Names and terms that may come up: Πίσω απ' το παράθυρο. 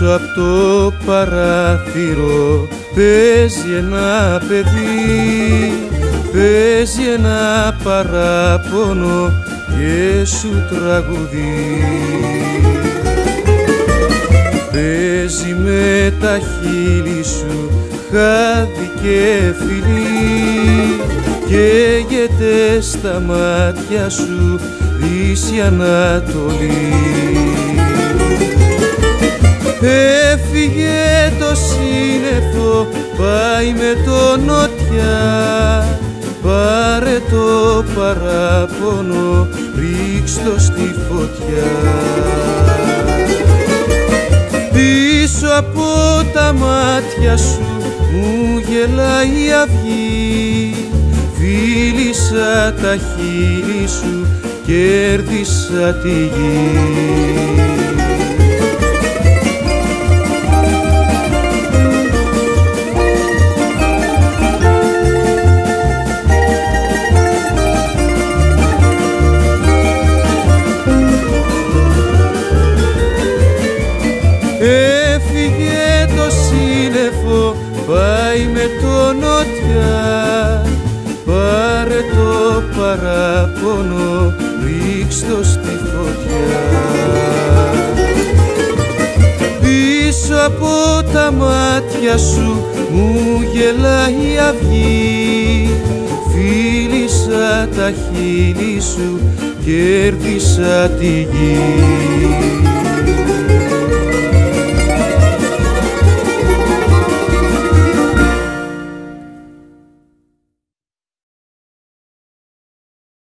Πίσω απ' το παράθυρο παίζει ένα παιδί, παίζει ένα παράπονο και σου τραγουδεί. Παίζει με τα χείλη σου χάδι και φιλί, καίγεται στα μάτια σου δύση ανατολή. Έφυγε το σύννεφο, πάει με το νότια, πάρε το παράπονο, ρίξ' το στη φωτιά. Πίσω από τα μάτια σου μου γελάει η αυγή, φίλησα τα χείλη σου, κέρδισα τη γη. Έφυγε το σύννεφο, πάει με το νότια, πάρε το παράπονο, ρίξ' το στη φωτιά. Πίσω από τα μάτια σου μου γελάει η αυγή, φίλησα τα χείλη σου, κέρδισα τη γη.